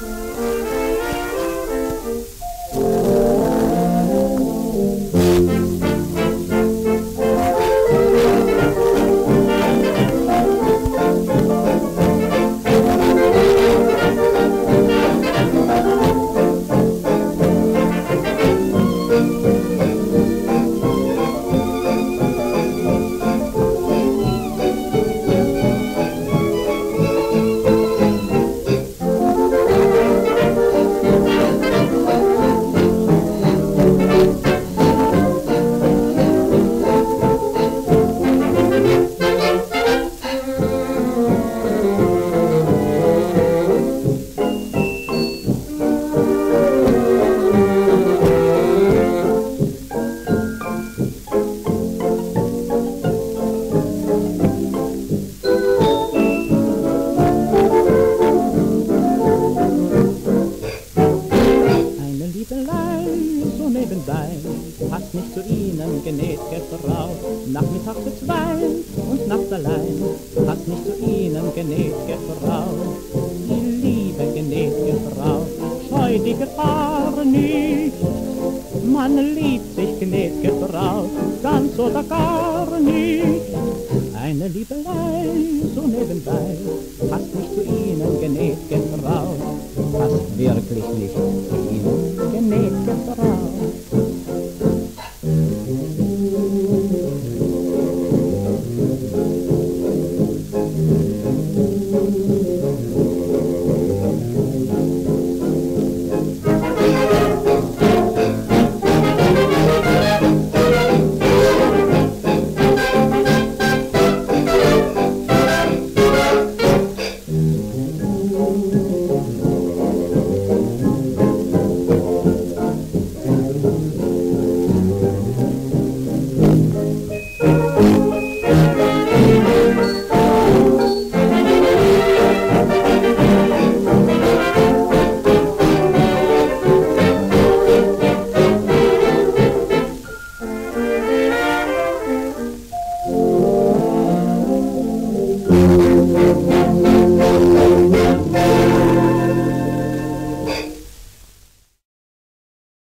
So nebenbei, passt nicht zu ihnen, genäht gestern raus, nachmittags für zwei und nachts allein, passt nicht zu ihnen, genäht gestern raus, die Liebe genäht gestern raus, scheu die Gefahr nicht, man liebt sich genäht gestern raus, ganz oder gar nicht. Eine Liebelei so nebenbei, passt nicht zu ihnen, genäht gestern raus, passt wirklich nicht zu ihnen, genäht gestern raus.